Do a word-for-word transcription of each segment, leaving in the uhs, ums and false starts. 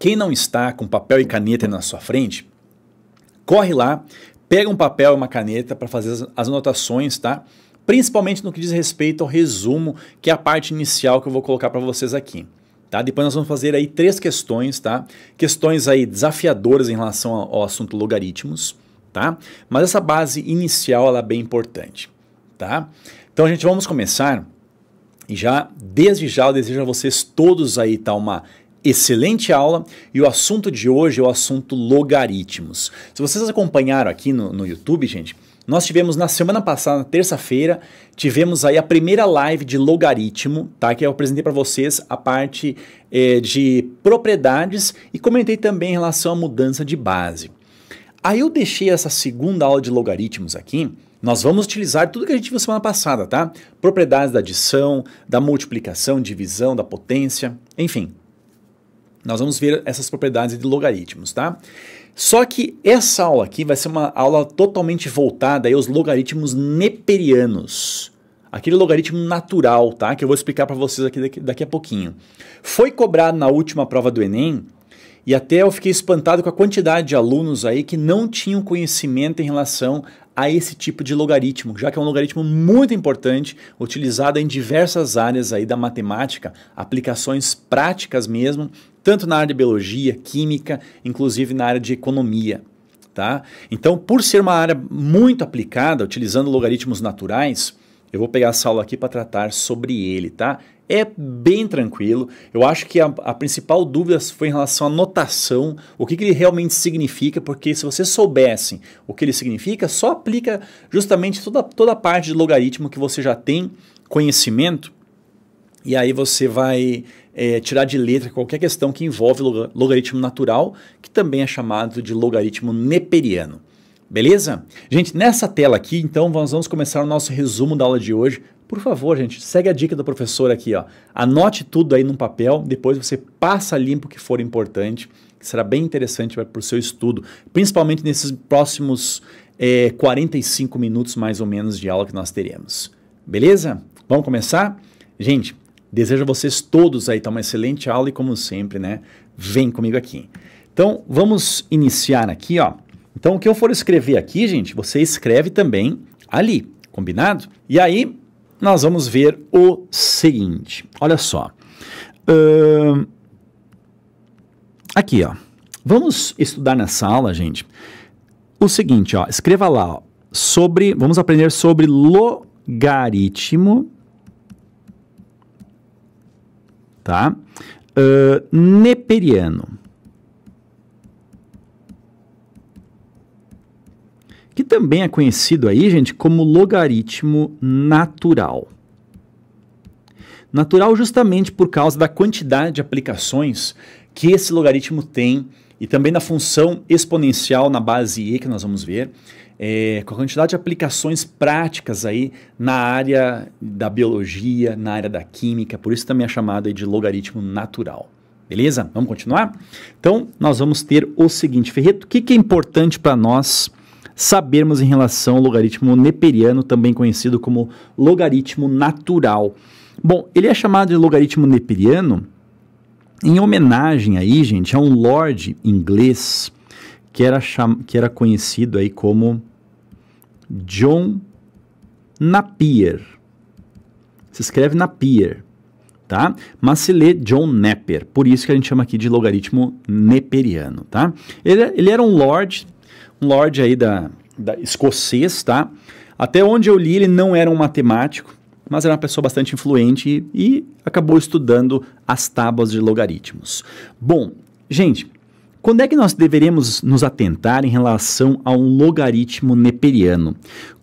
Quem não está com papel e caneta na sua frente, corre lá, pega um papel e uma caneta para fazer as anotações, tá? Principalmente no que diz respeito ao resumo, que é a parte inicial que eu vou colocar para vocês aqui. Tá? Depois nós vamos fazer aí três questões, tá? Questões aí desafiadoras em relação ao assunto logaritmos, tá? Mas essa base inicial ela é bem importante, tá? Então, gente, vamos começar. E já, desde já, eu desejo a vocês todos aí, tá, uma excelente aula. E o assunto de hoje é o assunto logaritmos. Se vocês acompanharam aqui no, no YouTube, gente, nós tivemos na semana passada, na terça-feira, tivemos aí a primeira live de logaritmo, tá? Que eu apresentei para vocês a parte é, de propriedades e comentei também em relação à mudança de base. Aí eu deixei essa segunda aula de logaritmos aqui. Nós vamos utilizar tudo que a gente viu semana passada, tá? Propriedades da adição, da multiplicação, divisão, da potência, enfim. Nós vamos ver essas propriedades de logaritmos, tá? Só que essa aula aqui vai ser uma aula totalmente voltada aí aos logaritmos neperianos. Aquele logaritmo natural, tá? Que eu vou explicar para vocês aqui daqui, daqui a pouquinho. Foi cobrado na última prova do ENEM, e até eu fiquei espantado com a quantidade de alunos aí que não tinham conhecimento em relação a esse tipo de logaritmo, já que é um logaritmo muito importante, utilizado em diversas áreas aí da matemática, aplicações práticas mesmo, tanto na área de biologia, química, inclusive na área de economia, tá? Então, por ser uma área muito aplicada, utilizando logaritmos naturais, eu vou pegar essa aula aqui para tratar sobre ele, tá? É bem tranquilo. Eu acho que a, a principal dúvida foi em relação à notação, o que, que ele realmente significa, porque se vocês soubessem o que ele significa, só aplica justamente toda, toda a parte de logaritmo que você já tem conhecimento, e aí você vai é, tirar de letra qualquer questão que envolve log- logaritmo natural, que também é chamado de logaritmo neperiano. Beleza? Gente, nessa tela aqui, então, nós vamos começar o nosso resumo da aula de hoje. Por favor, gente, segue a dica do professor aqui, ó. Anote tudo aí num papel, depois você passa limpo o que for importante, que será bem interessante para o seu estudo, principalmente nesses próximos é, quarenta e cinco minutos, mais ou menos, de aula que nós teremos. Beleza? Vamos começar? Gente, desejo a vocês todos aí, tá, uma excelente aula e, como sempre, né, vem comigo aqui. Então, vamos iniciar aqui, ó. Então, o que eu for escrever aqui, gente, você escreve também ali, combinado? E aí, nós vamos ver o seguinte, olha só. Uh, aqui, ó, vamos estudar nessa aula, gente, o seguinte, ó, escreva lá, ó, sobre, vamos aprender sobre logaritmo, tá? Uh, neperiano. Que também é conhecido aí, gente, como logaritmo natural. Natural justamente por causa da quantidade de aplicações que esse logaritmo tem e também da função exponencial na base E que nós vamos ver, é, com a quantidade de aplicações práticas aí na área da biologia, na área da química, por isso também é chamado aí de logaritmo natural. Beleza? Vamos continuar? Então, nós vamos ter o seguinte, Ferretto, o que, que é importante para nós sabermos em relação ao logaritmo neperiano, também conhecido como logaritmo natural? Bom, ele é chamado de logaritmo neperiano em homenagem aí, gente, a um lord inglês que era, cham... que era conhecido aí como John Napier. Se escreve Napier, tá? Mas se lê John Napier, por isso que a gente chama aqui de logaritmo neperiano, tá? Ele, ele era um lord um lord aí da, da escocês, tá? Até onde eu li, ele não era um matemático, mas era uma pessoa bastante influente e, e acabou estudando as tábuas de logaritmos. Bom, gente, quando é que nós deveremos nos atentar em relação a um logaritmo neperiano?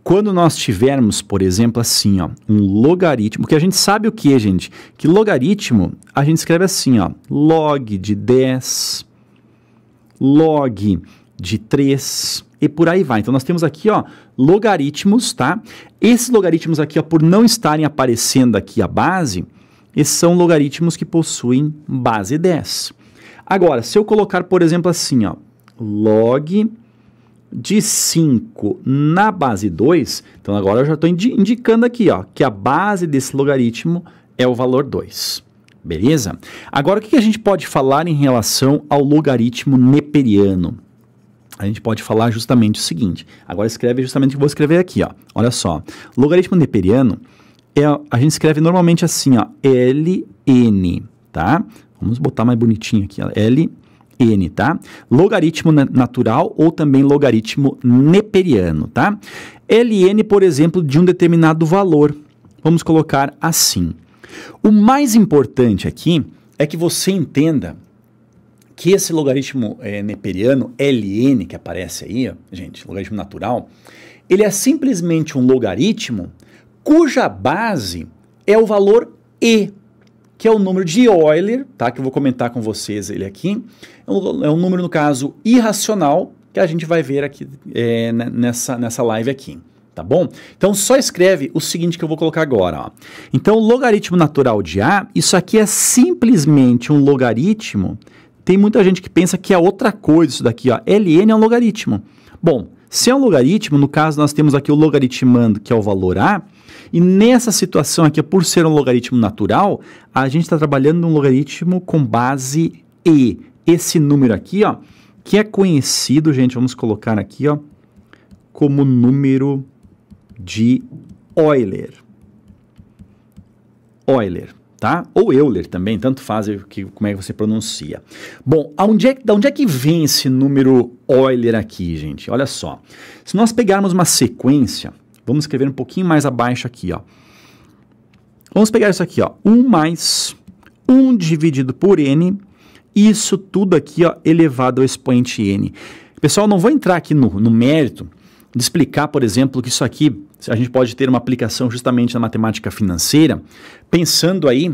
Quando nós tivermos, por exemplo, assim, ó, um logaritmo, que a gente sabe o que, gente? Que logaritmo, a gente escreve assim, ó, log de dez, log de três e por aí vai. Então, nós temos aqui, ó, logaritmos, tá? Esses logaritmos aqui, ó, por não estarem aparecendo aqui a base, esses são logaritmos que possuem base dez. Agora, se eu colocar, por exemplo, assim, ó, log de cinco na base dois, então agora eu já estou indi- indicando aqui, ó, que a base desse logaritmo é o valor dois. Beleza? Agora, o que a gente pode falar em relação ao logaritmo neperiano? A gente pode falar justamente o seguinte. Agora escreve justamente o que eu vou escrever aqui, ó. Olha só. Logaritmo neperiano, é, a gente escreve normalmente assim, ó, L N, tá? Vamos botar mais bonitinho aqui, ó, L N, tá? Logaritmo natural ou também logaritmo neperiano, tá? L N, por exemplo, de um determinado valor. Vamos colocar assim. O mais importante aqui é que você entenda que esse logaritmo é, neperiano, L N, que aparece aí, ó, gente, logaritmo natural, ele é simplesmente um logaritmo cuja base é o valor E, que é o número de Euler, tá? Que eu vou comentar com vocês ele aqui. É um, é um número, no caso, irracional, que a gente vai ver aqui é, nessa, nessa live aqui. Tá bom? Então, só escreve o seguinte que eu vou colocar agora. Ó. Então, o logaritmo natural de A, isso aqui é simplesmente um logaritmo. Tem muita gente que pensa que é outra coisa isso daqui. Ó. Ln é um logaritmo. Bom, se é um logaritmo, no caso, nós temos aqui o logaritmando, que é o valor A. E nessa situação aqui, por ser um logaritmo natural, a gente está trabalhando num logaritmo com base E. Esse número aqui, ó, que é conhecido, gente, vamos colocar aqui, ó, como número de Euler, Euler, tá? Ou Euler também, tanto faz que, como é que você pronuncia. Bom, aonde é, de onde é que vem esse número Euler aqui, gente? Olha só, se nós pegarmos uma sequência, vamos escrever um pouquinho mais abaixo aqui, ó. Vamos pegar isso aqui, ó, um mais um dividido por N, isso tudo aqui, ó, elevado ao expoente N. Pessoal, não vou entrar aqui no, no mérito de explicar, por exemplo, que isso aqui a gente pode ter uma aplicação justamente na matemática financeira, pensando aí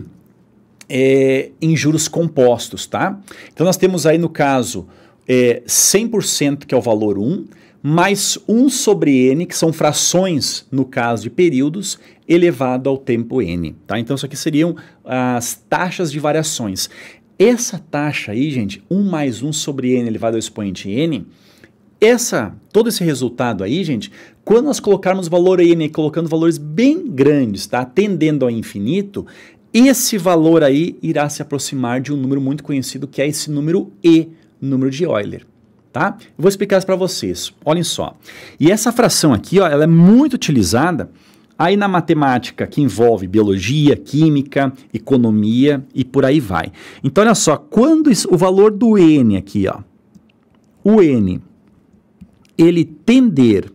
é, em juros compostos, tá? Então, nós temos aí, no caso, é, cem por cento, que é o valor um, mais um sobre N, que são frações, no caso de períodos, elevado ao tempo N, tá? Então, isso aqui seriam as taxas de variações. Essa taxa aí, gente, um mais um sobre N elevado ao expoente N, Essa, todo esse resultado aí, gente, quando nós colocarmos valor N, colocando valores bem grandes, tá? Tendendo ao infinito, esse valor aí irá se aproximar de um número muito conhecido, que é esse número E, número de Euler, tá? Eu vou explicar isso para vocês, olhem só. E essa fração aqui, ó, ela é muito utilizada aí na matemática que envolve biologia, química, economia e por aí vai. Então, olha só, quando isso, o valor do N aqui, ó, o N, ele tender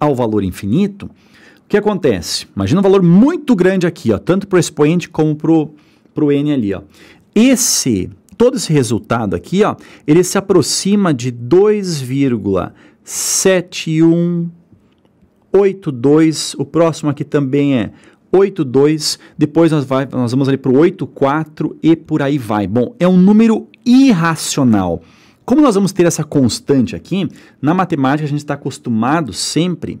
ao valor infinito, o que acontece? Imagina um valor muito grande aqui, ó, tanto para o expoente como para o N ali. Ó. Esse, todo esse resultado aqui, ó, ele se aproxima de dois vírgula sete um oito dois, o próximo aqui também é oito dois, depois nós, vai, nós vamos ali para o oito quatro e por aí vai. Bom, é um número irracional. Como nós vamos ter essa constante aqui, na matemática a gente está acostumado sempre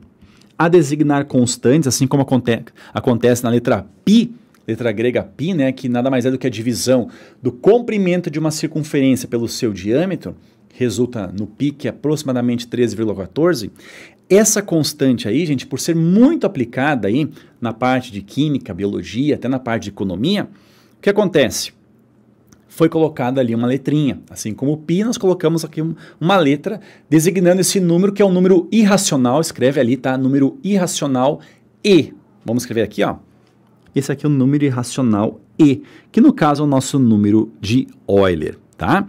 a designar constantes, assim como aconte acontece na letra π, letra grega π, né, que nada mais é do que a divisão do comprimento de uma circunferência pelo seu diâmetro, resulta no π, que é aproximadamente treze vírgula quatorze. Essa constante aí, gente, por ser muito aplicada aí na parte de química, biologia, até na parte de economia, o que acontece? Foi colocada ali uma letrinha, assim como o π, nós colocamos aqui um, uma letra designando esse número, que é um número irracional, escreve ali, tá? Número irracional E. Vamos escrever aqui, ó. Esse aqui é o número irracional E, que no caso é o nosso número de Euler, tá?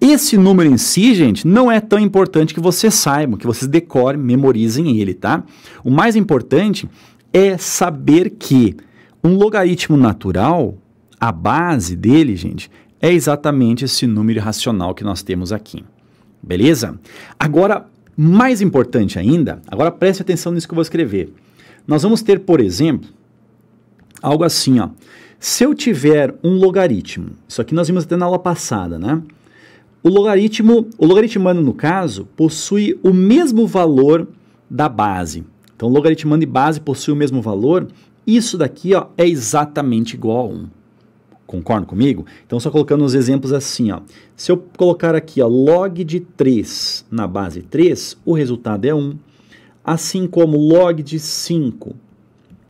Esse número em si, gente, não é tão importante que vocês saibam, que vocês decorem, memorizem ele, tá? O mais importante é saber que um logaritmo natural, a base dele, gente, é exatamente esse número irracional que nós temos aqui, beleza? Agora, mais importante ainda, agora preste atenção nisso que eu vou escrever. Nós vamos ter, por exemplo, algo assim, ó. Se eu tiver um logaritmo, isso aqui nós vimos até na aula passada, né? O logaritmo, o logaritmando, no caso, possui o mesmo valor da base. Então, logaritmando e base possuem o mesmo valor, isso daqui, ó, é exatamente igual a um. Concorda comigo? Então, só colocando os exemplos assim, ó. Se eu colocar aqui, ó, log de três na base três, o resultado é um. Assim como log de cinco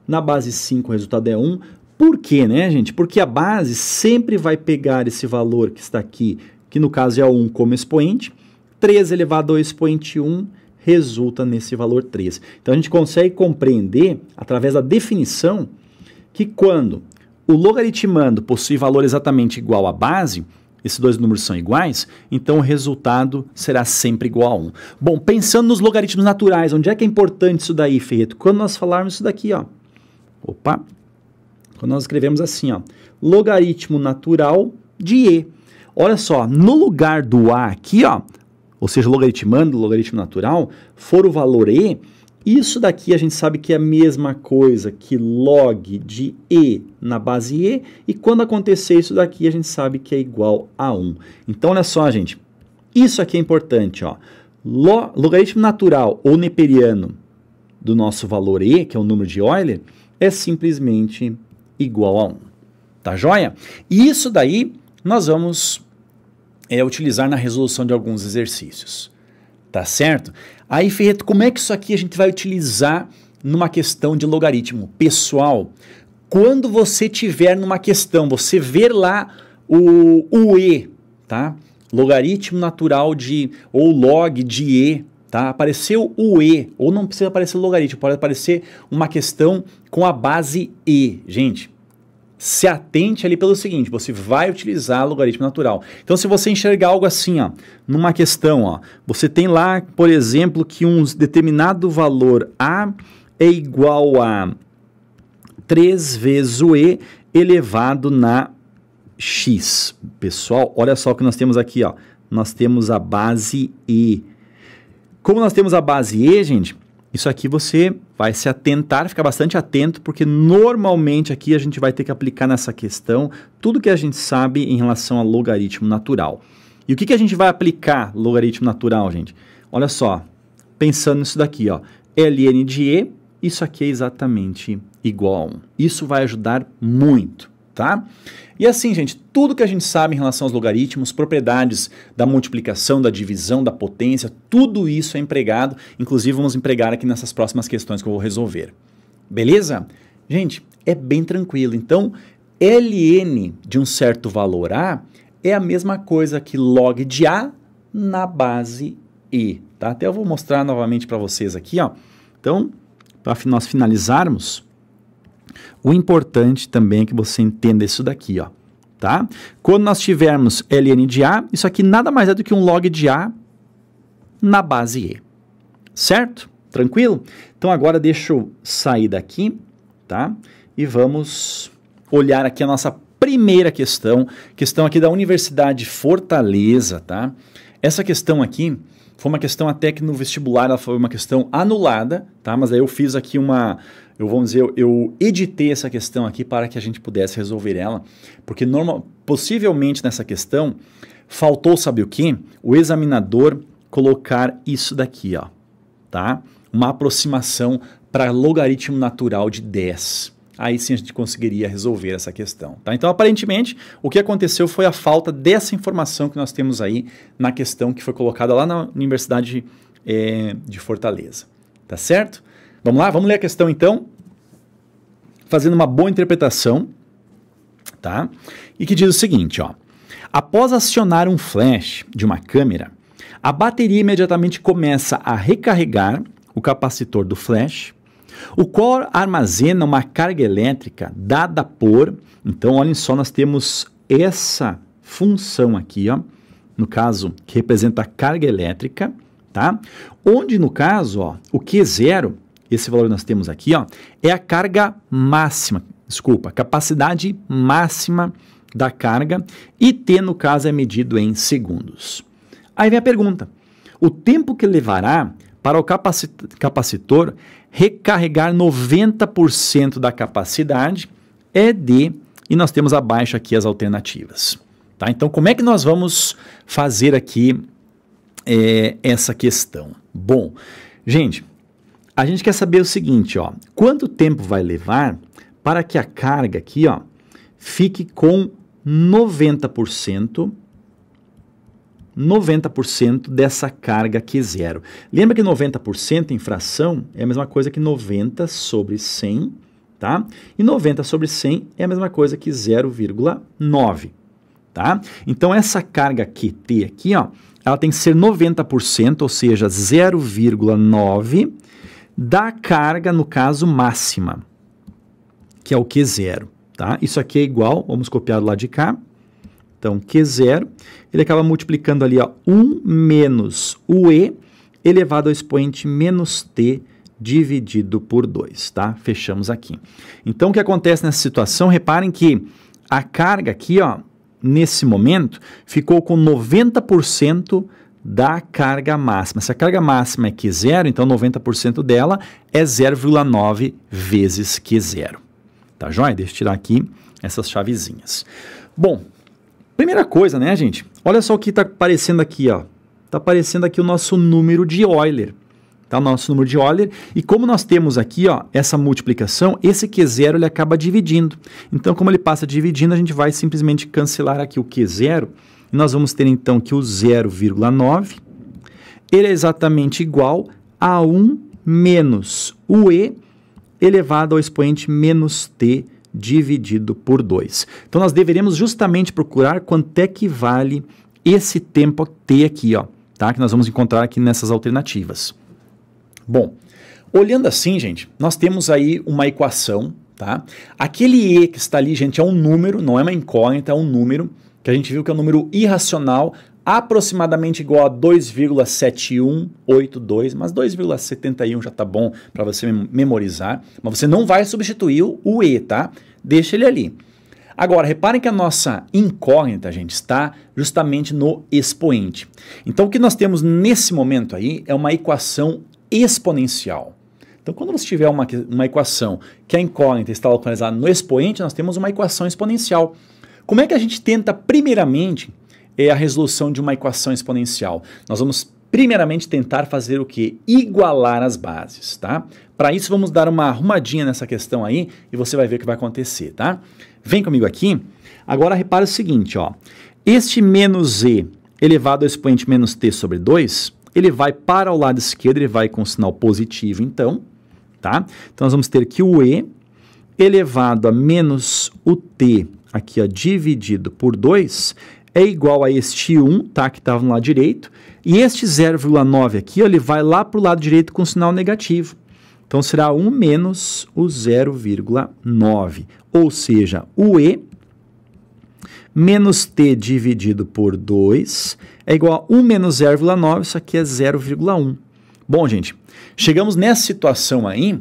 na base cinco, o resultado é um. Por quê, né, gente? Porque a base sempre vai pegar esse valor que está aqui, que no caso é um como expoente, três elevado ao expoente um resulta nesse valor três. Então, a gente consegue compreender, através da definição, que quando o logaritmando possui valor exatamente igual à base, esses dois números são iguais, então o resultado será sempre igual a um. Bom, pensando nos logaritmos naturais, onde é que é importante isso daí, Ferretto? Quando nós falarmos isso daqui, ó. Opa! Quando nós escrevemos assim, ó, logaritmo natural de E. Olha só, no lugar do A aqui, ó, ou seja, logaritmando, logaritmo natural, for o valor E, isso daqui a gente sabe que é a mesma coisa que log de E na base E, e quando acontecer isso daqui, a gente sabe que é igual a um. Então, olha só, gente, isso aqui é importante, ó, Lo, logaritmo natural ou neperiano do nosso valor E, que é o número de Euler, é simplesmente igual a um, tá joia? E isso daí nós vamos é, utilizar na resolução de alguns exercícios, tá certo? Aí, Ferretto, como é que isso aqui a gente vai utilizar numa questão de logaritmo? Pessoal, quando você tiver numa questão, você ver lá o, o E, tá? Logaritmo natural de, ou log de E, tá? Apareceu o E, ou não precisa aparecer logaritmo, pode aparecer uma questão com a base E. Gente, se atente ali pelo seguinte, você vai utilizar logaritmo natural. Então, se você enxergar algo assim, ó, numa questão, ó, você tem lá, por exemplo, que um determinado valor A é igual a três vezes o E elevado na X. Pessoal, olha só o que nós temos aqui, ó. Nós temos a base E. Como nós temos a base E, gente, isso aqui você vai se atentar, ficar bastante atento, porque normalmente aqui a gente vai ter que aplicar nessa questão tudo que a gente sabe em relação a logaritmo natural. E o que, que a gente vai aplicar logaritmo natural, gente? Olha só, pensando nisso daqui, ó, ln de E, isso aqui é exatamente igual a um. Isso vai ajudar muito, tá? E assim, gente, tudo que a gente sabe em relação aos logaritmos, propriedades da multiplicação, da divisão, da potência, tudo isso é empregado, inclusive vamos empregar aqui nessas próximas questões que eu vou resolver. Beleza? Gente, é bem tranquilo. Então, ln de um certo valor A é a mesma coisa que log de A na base E, tá? Até eu vou mostrar novamente para vocês aqui, ó. Então, para nós finalizarmos, o importante também é que você entenda isso daqui, ó, tá? Quando nós tivermos ln de A, isso aqui nada mais é do que um log de A na base E, certo? Tranquilo? Então, agora deixa eu sair daqui, tá? E vamos olhar aqui a nossa primeira questão, questão aqui da Universidade de Fortaleza, tá? Essa questão aqui foi uma questão até que no vestibular ela foi uma questão anulada, tá? Mas aí eu fiz aqui uma... Eu, vamos dizer, eu, eu editei essa questão aqui para que a gente pudesse resolver ela, porque normal, possivelmente nessa questão faltou, sabe o quê? O examinador colocar isso daqui, ó, tá? Uma aproximação para logaritmo natural de dez. Aí sim a gente conseguiria resolver essa questão, tá? Então, aparentemente, o que aconteceu foi a falta dessa informação que nós temos aí na questão que foi colocada lá na Universidade é, de Fortaleza, tá certo? Vamos lá? Vamos ler a questão, então, fazendo uma boa interpretação, tá? E que diz o seguinte, ó. Após acionar um flash de uma câmera, a bateria imediatamente começa a recarregar o capacitor do flash, o qual armazena uma carga elétrica dada por... Então, olhem só, nós temos essa função aqui, ó, no caso, que representa a carga elétrica, tá? Onde, no caso, ó, o Q zero... Esse valor que nós temos aqui, ó, é a carga máxima, desculpa, capacidade máxima da carga, e T, no caso, é medido em segundos. Aí vem a pergunta, o tempo que levará para o capacitor recarregar noventa por cento da capacidade é D, e nós temos abaixo aqui as alternativas. Tá? Então, como é que nós vamos fazer aqui é, essa questão? Bom, gente... A gente quer saber o seguinte, ó, quanto tempo vai levar para que a carga aqui, ó, fique com noventa por cento, noventa por cento dessa carga Q zero. Lembra que noventa por cento em fração é a mesma coisa que noventa sobre cem, tá? E noventa sobre cem é a mesma coisa que zero vírgula nove, tá? Então, essa carga Q T aqui, ó, ela tem que ser noventa por cento, ou seja, zero vírgula nove da carga, no caso, máxima, que é o Q zero, tá? Isso aqui é igual, vamos copiar do lado de cá. Então, Q zero, ele acaba multiplicando ali, ó, um menos o E elevado ao expoente menos T dividido por dois, tá? Fechamos aqui. Então, o que acontece nessa situação? Reparem que a carga aqui, ó, nesse momento, ficou com noventa por cento da carga máxima. Se a carga máxima é Q zero, então noventa por cento dela é zero vírgula nove vezes Q zero. Tá joia? Deixa eu tirar aqui essas chavezinhas. Bom, primeira coisa, né, gente? Olha só o que está aparecendo aqui, ó. Está aparecendo aqui o nosso número de Euler, tá? O nosso número de Euler. E como nós temos aqui, ó, essa multiplicação, esse Q zero ele acaba dividindo. Então, como ele passa dividindo, a gente vai simplesmente cancelar aqui o Q zero. E nós vamos ter, então, que o zero vírgula nove, ele é exatamente igual a um menos o E elevado ao expoente menos T dividido por dois. Então, nós deveremos justamente procurar quanto é que vale esse tempo T aqui, ó, tá? Que nós vamos encontrar aqui nessas alternativas. Bom, olhando assim, gente, nós temos aí uma equação, tá? Aquele E que está ali, gente, é um número, não é uma incógnita, é um número, que a gente viu que é um número irracional, aproximadamente igual a dois vírgula sete um oito dois, mas dois vírgula setenta e um já tá bom para você memorizar, mas você não vai substituir o E, tá? Deixa ele ali. Agora, reparem que a nossa incógnita, gente, está justamente no expoente. Então, o que nós temos nesse momento aí é uma equação exponencial. Então, quando você tiver uma, uma equação que a incógnita está localizada no expoente, nós temos uma equação exponencial. Como é que a gente tenta, primeiramente, é a resolução de uma equação exponencial? Nós vamos, primeiramente, tentar fazer o quê? Igualar as bases, tá? Para isso, vamos dar uma arrumadinha nessa questão aí e você vai ver o que vai acontecer, tá? Vem comigo aqui. Agora, repara o seguinte, ó. Este menos E elevado ao expoente menos T sobre dois, ele vai para o lado esquerdo, ele vai com o sinal positivo, então, tá? Então, nós vamos ter que o E elevado a menos o T, aqui, ó, dividido por dois, é igual a este um, tá, que estava no lado direito, e este zero vírgula nove aqui, ó, ele vai lá para o lado direito com sinal negativo. Então, será um menos o zero vírgula nove, ou seja, o E menos T dividido por dois é igual a um menos zero vírgula nove, isso aqui é zero vírgula um. Bom, gente, chegamos nessa situação aí,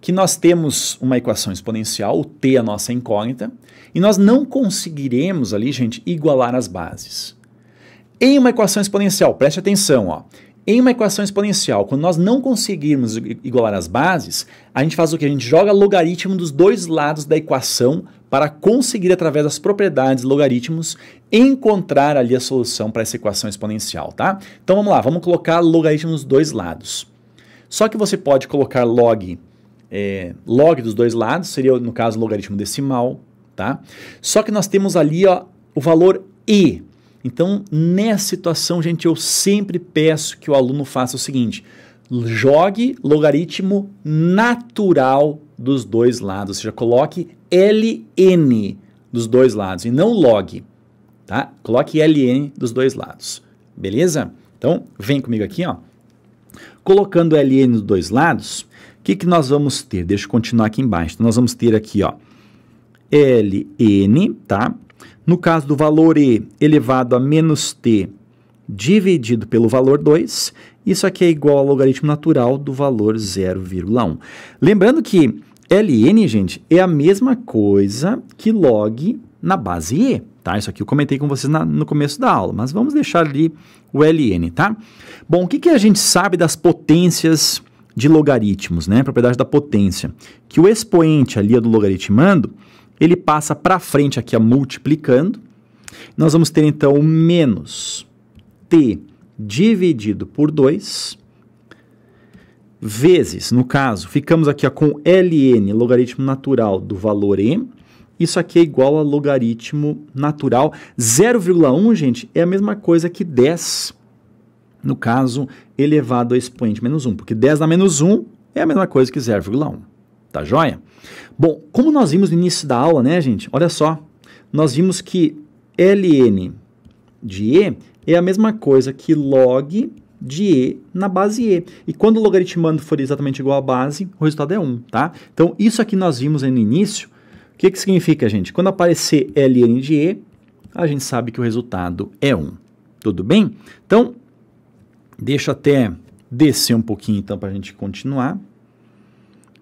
que nós temos uma equação exponencial, o T é a nossa incógnita, e nós não conseguiremos ali, gente, igualar as bases. Em uma equação exponencial, preste atenção, ó. Em uma equação exponencial, quando nós não conseguirmos igualar as bases, a gente faz o que? A gente joga logaritmo dos dois lados da equação para conseguir, através das propriedades logaritmos, encontrar ali a solução para essa equação exponencial, tá? Então, vamos lá, vamos colocar logaritmo dos dois lados. Só que você pode colocar log, é, log dos dois lados, seria, no caso, logaritmo decimal, tá? Só que nós temos ali, ó, o valor E. Então, nessa situação, gente, eu sempre peço que o aluno faça o seguinte, jogue logaritmo natural dos dois lados, ou seja, coloque L N dos dois lados e não log, tá? Coloque L N dos dois lados, beleza? Então, vem comigo aqui, ó. Colocando L N dos dois lados, o que que nós vamos ter? Deixa eu continuar aqui embaixo. Então, nós vamos ter aqui, ó, L N, tá? No caso do valor E elevado a menos T dividido pelo valor dois, isso aqui é igual ao logaritmo natural do valor zero vírgula um. Lembrando que L N, gente, é a mesma coisa que log na base E, tá? Isso aqui eu comentei com vocês na, no começo da aula, mas vamos deixar ali o L N, tá? Bom, o que que a gente sabe das potências de logaritmos, né? Propriedade da potência. Que o expoente ali do logaritmando, ele passa para frente aqui, ó, multiplicando. Nós vamos ter, então, o menos T dividido por dois vezes, no caso, ficamos aqui, ó, com L N, logaritmo natural do valor E. Isso aqui é igual a logaritmo natural. zero vírgula um, gente, é a mesma coisa que dez, no caso, elevado ao expoente menos um, porque dez na menos um é a mesma coisa que zero vírgula um. Tá joia? Bom, como nós vimos no início da aula, né, gente? Olha só, nós vimos que ln de E é a mesma coisa que log de E na base E. E quando o logaritmando for exatamente igual à base, o resultado é um, tá? Então, isso aqui nós vimos aí no início. O que que significa, gente? Quando aparecer ln de E, a gente sabe que o resultado é um. Tudo bem? Então, deixa eu até descer um pouquinho, então, para a gente continuar.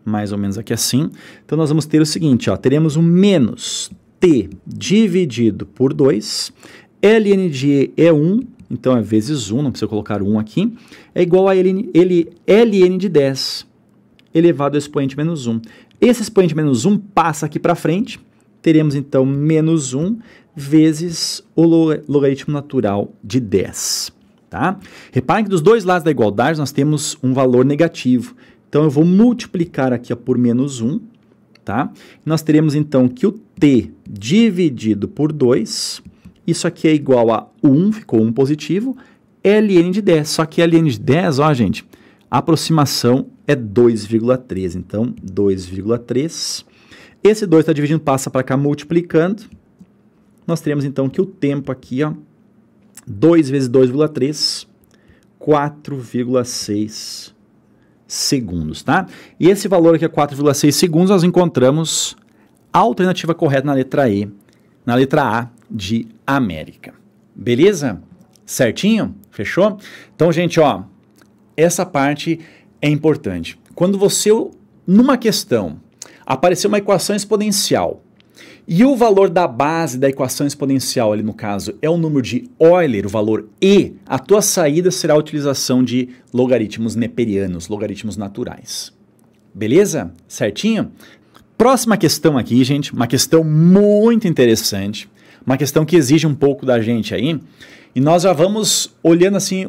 Mais ou menos aqui assim. Então, nós vamos ter o seguinte, ó, teremos um menos t dividido por dois, ln de E é um, então é vezes um, não precisa colocar um aqui, é igual a ln, ele, ln de dez elevado ao expoente menos um. Esse expoente menos um passa aqui para frente, teremos então menos um vezes o logaritmo natural de dez. Tá? Reparem que dos dois lados da igualdade nós temos um valor negativo. Então, eu vou multiplicar aqui ó, por menos um, tá? Nós teremos, então, que o t dividido por dois, isso aqui é igual a um, ficou um positivo, ln de dez. Só que ln de dez, ó, gente, a aproximação é dois vírgula três. Então, dois vírgula três. Esse dois está dividindo, passa para cá multiplicando. Nós teremos, então, que o tempo aqui, ó, dois vezes dois vírgula três, quatro vírgula seis segundos, tá? E esse valor aqui é quatro vírgula seis segundos, nós encontramos a alternativa correta na letra E, na letra A de América. Beleza? Certinho? Fechou? Então, gente, ó, essa parte é importante. Quando você, numa questão, apareceu uma equação exponencial e o valor da base da equação exponencial, ali no caso, é o número de Euler, o valor E, a tua saída será a utilização de logaritmos neperianos, logaritmos naturais. Beleza? Certinho? Próxima questão aqui, gente, uma questão muito interessante, uma questão que exige um pouco da gente aí, e nós já vamos olhando assim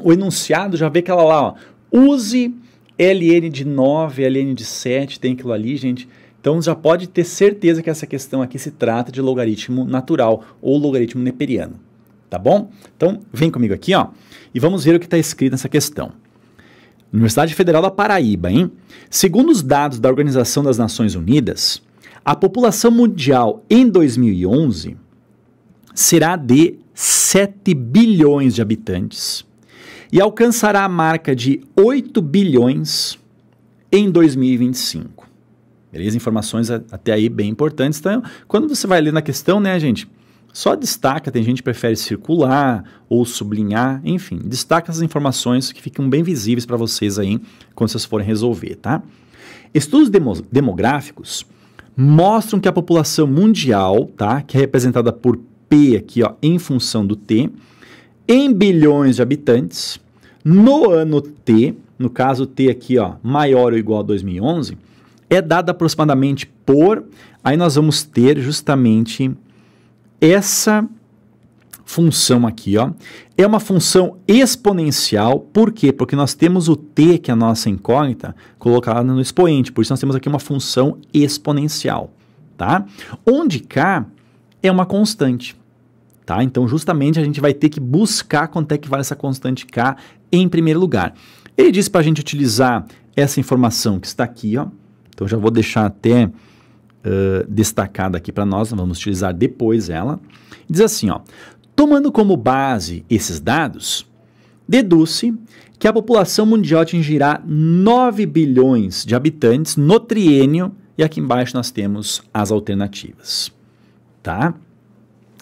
o enunciado, já vê aquela lá, ó, use ln de nove, ln de sete, tem aquilo ali, gente. Então, já pode ter certeza que essa questão aqui se trata de logaritmo natural ou logaritmo neperiano, tá bom? Então, vem comigo aqui, ó, e vamos ver o que está escrito nessa questão. Universidade Federal da Paraíba, hein? Segundo os dados da Organização das Nações Unidas, a população mundial em dois mil e onze será de sete bilhões de habitantes e alcançará a marca de oito bilhões em dois mil e vinte e cinco. Beleza? Informações até aí bem importantes. Então, quando você vai ler na questão, né, gente? Só destaca, tem gente que prefere circular ou sublinhar, enfim. Destaca essas informações que ficam bem visíveis para vocês aí quando vocês forem resolver, tá? Estudos demo- demográficos mostram que a população mundial, tá? Que é representada por P aqui, ó, em função do T, em bilhões de habitantes, no ano T, no caso T aqui, ó, maior ou igual a dois mil e onze, é dada aproximadamente por, aí nós vamos ter justamente essa função aqui, ó. É uma função exponencial, por quê? Porque nós temos o t, que é a nossa incógnita, colocada no expoente, por isso nós temos aqui uma função exponencial, tá? Onde k é uma constante, tá? Então, justamente, a gente vai ter que buscar quanto é que vale essa constante k em primeiro lugar. Ele disse para a gente utilizar essa informação que está aqui, ó. Então, já vou deixar até uh, destacada aqui para nós, nós vamos utilizar depois ela. Diz assim, ó, tomando como base esses dados, deduz-se que a população mundial atingirá nove bilhões de habitantes no triênio, e aqui embaixo nós temos as alternativas, tá?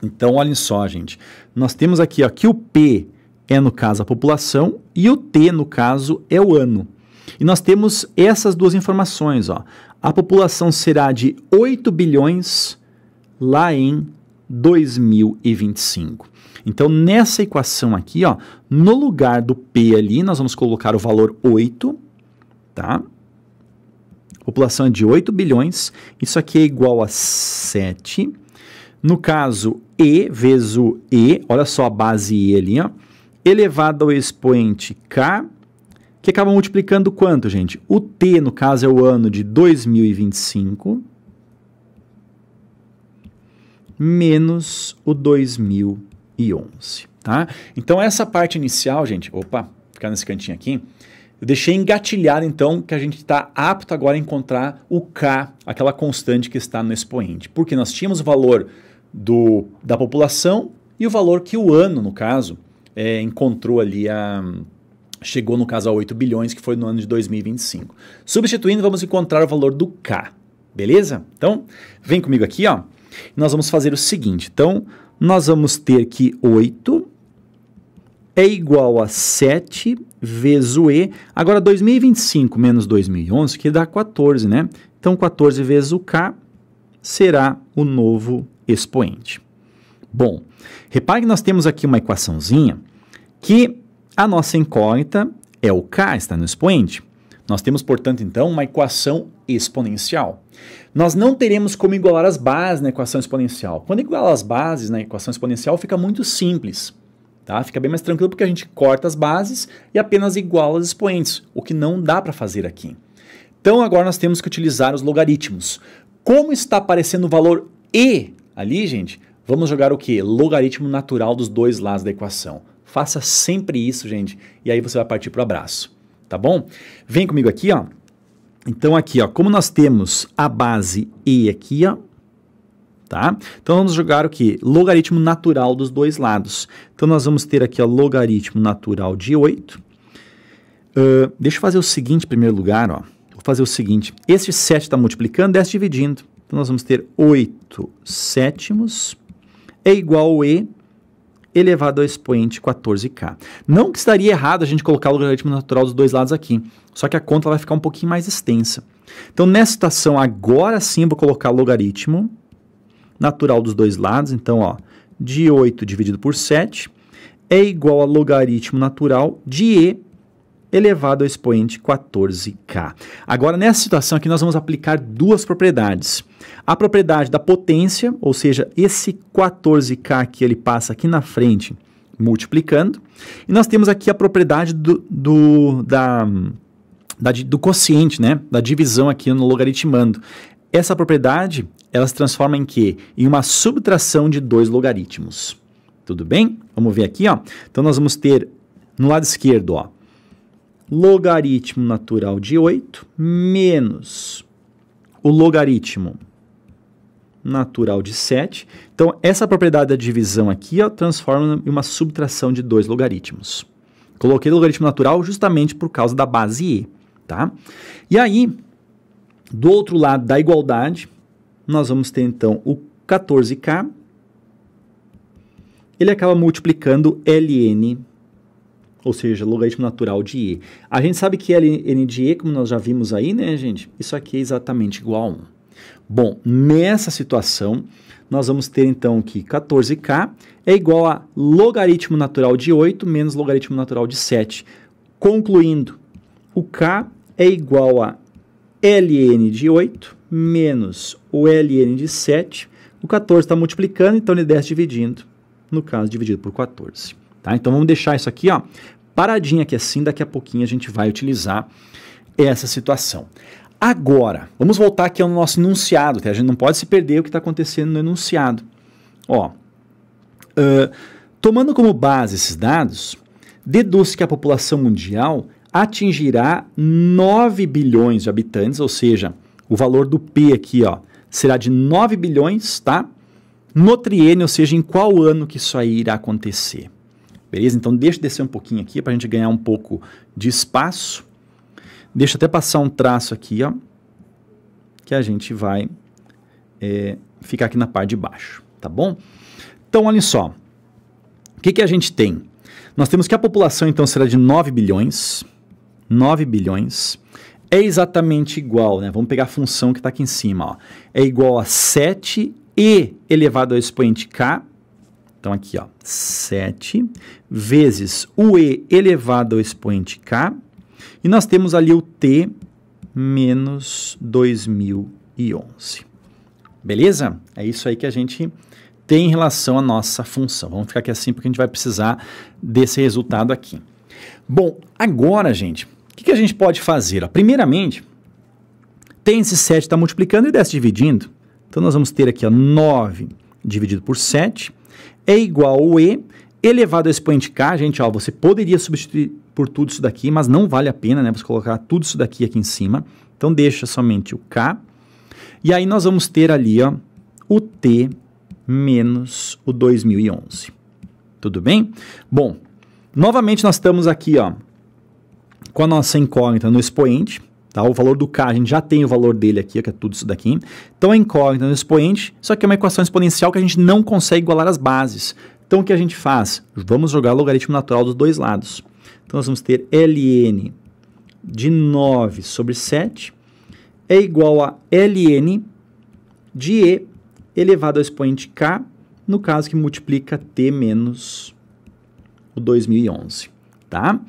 Então, olhem só, gente, nós temos aqui ó, que o P é, no caso, a população, e o T, no caso, é o ano. E nós temos essas duas informações, ó. A população será de oito bilhões lá em dois mil e vinte e cinco. Então, nessa equação aqui, ó, no lugar do P ali, nós vamos colocar o valor oito, tá? A população é de oito bilhões, isso aqui é igual a sete. No caso, E vezes o E, olha só a base E ali, ó, elevado ao expoente K, que acaba multiplicando quanto, gente? O T, no caso, é o ano de dois mil e vinte e cinco menos o dois mil e onze, tá? Então, essa parte inicial, gente, opa, ficar nesse cantinho aqui, Eu deixei engatilhado, então, que a gente está apto agora a encontrar o K, aquela constante que está no expoente. Porque nós tínhamos o valor do, da população e o valor que o ano, no caso, é, encontrou ali a... Chegou, no caso, a oito bilhões, que foi no ano de dois mil e vinte e cinco. Substituindo, vamos encontrar o valor do K. Beleza? Então, vem comigo aqui, ó. Nós vamos fazer o seguinte. Então, nós vamos ter que oito é igual a sete vezes o E. Agora, dois mil e vinte e cinco menos dois mil e onze, que dá quatorze, né? Então, quatorze vezes o K será o novo expoente. Bom, repare que nós temos aqui uma equaçãozinha que a nossa incógnita é o K, está no expoente. Nós temos, portanto, então, uma equação exponencial. Nós não teremos como igualar as bases na equação exponencial. Quando igualar as bases na equação exponencial, fica muito simples. Tá? Fica bem mais tranquilo porque a gente corta as bases e apenas iguala os expoentes, o que não dá para fazer aqui. Então, agora nós temos que utilizar os logaritmos. Como está aparecendo o valor E ali, gente, vamos jogar o quê? Logaritmo natural dos dois lados da equação. Faça sempre isso, gente, e aí você vai partir para o abraço, tá bom? Vem comigo aqui, ó. Então, aqui, ó, como nós temos a base E aqui, ó, tá? Então, vamos jogar o quê? Logaritmo natural dos dois lados. Então, nós vamos ter aqui, ó, logaritmo natural de oito. Uh, deixa eu fazer o seguinte, em primeiro lugar, ó. Vou fazer o seguinte, este sete está multiplicando, dez dividindo. Então, nós vamos ter oito sétimos é igual a E elevado ao expoente quatorze K. Não que estaria errado a gente colocar o logaritmo natural dos dois lados aqui, só que a conta vai ficar um pouquinho mais extensa. Então, nessa situação, agora sim, eu vou colocar logaritmo natural dos dois lados. Então, ó, de oito dividido por sete é igual a logaritmo natural de E elevado ao expoente quatorze K. Agora, nessa situação aqui, nós vamos aplicar duas propriedades. A propriedade da potência, ou seja, esse quatorze K aqui, ele passa aqui na frente, multiplicando. E nós temos aqui a propriedade do, do, da, da, do quociente, né? Da divisão aqui no logaritmando. Essa propriedade, ela se transforma em quê? Em uma subtração de dois logaritmos. Tudo bem? Vamos ver aqui, ó. Então, nós vamos ter, no lado esquerdo, ó, logaritmo natural de oito menos o logaritmo natural de sete. Então, essa propriedade da divisão aqui, ó, transforma em uma subtração de dois logaritmos. Coloquei logaritmo natural justamente por causa da base E, tá? E aí, do outro lado da igualdade, nós vamos ter, então, o quatorze K. Ele acaba multiplicando Ln, ou seja, logaritmo natural de E. A gente sabe que Ln de E, como nós já vimos aí, né, gente? Isso aqui é exatamente igual a um. Bom, nessa situação, nós vamos ter, então, que quatorze K é igual a logaritmo natural de oito menos logaritmo natural de sete. Concluindo, o K é igual a Ln de oito menos o Ln de sete. O quatorze está multiplicando, então ele desce dividindo. No caso, dividido por quatorze. Tá? Então, vamos deixar isso aqui, ó, paradinha aqui assim, daqui a pouquinho a gente vai utilizar essa situação. Agora, vamos voltar aqui ao nosso enunciado, tá? A gente não pode se perder o que está acontecendo no enunciado. Ó, uh, tomando como base esses dados, deduz que a população mundial atingirá nove bilhões de habitantes, ou seja, o valor do P aqui, ó, será de nove bilhões, tá? No triênio, ou seja, em qual ano que isso aí irá acontecer. Beleza? Então, deixa eu descer um pouquinho aqui para a gente ganhar um pouco de espaço. Deixa eu até passar um traço aqui, ó, que a gente vai é, ficar aqui na parte de baixo, tá bom? Então, olha só. O que, que a gente tem? Nós temos que a população, então, será de nove bilhões. nove bilhões é exatamente igual, né? Vamos pegar a função que está aqui em cima, ó. É igual a sete e elevado ao expoente K. Então, aqui, ó, sete vezes o E elevado ao expoente K. E nós temos ali o T menos dois mil e onze. Beleza? É isso aí que a gente tem em relação à nossa função. Vamos ficar aqui assim porque a gente vai precisar desse resultado aqui. Bom, agora, gente, o que, que a gente pode fazer? Ó, primeiramente, tem esse sete está multiplicando e desce dividindo. Então, nós vamos ter aqui, ó, nove dividido por sete. É igual ao E elevado ao expoente K, gente, ó, você poderia substituir, por tudo isso daqui, mas não vale a pena, né, você colocar tudo isso daqui aqui em cima. Então, deixa somente o K. E aí, nós vamos ter ali, ó, o T menos o dois mil e onze. Tudo bem? Bom, novamente nós estamos aqui, ó, com a nossa incógnita no expoente, tá? O valor do K, a gente já tem o valor dele aqui, que é tudo isso daqui. Então, a incógnita no expoente, só que é uma equação exponencial que a gente não consegue igualar as bases. Então, o que a gente faz? Vamos jogar logaritmo natural dos dois lados. Então, nós vamos ter ln de nove sobre sete é igual a ln de e elevado ao expoente k, no caso que multiplica t menos o dois mil e onze, tá?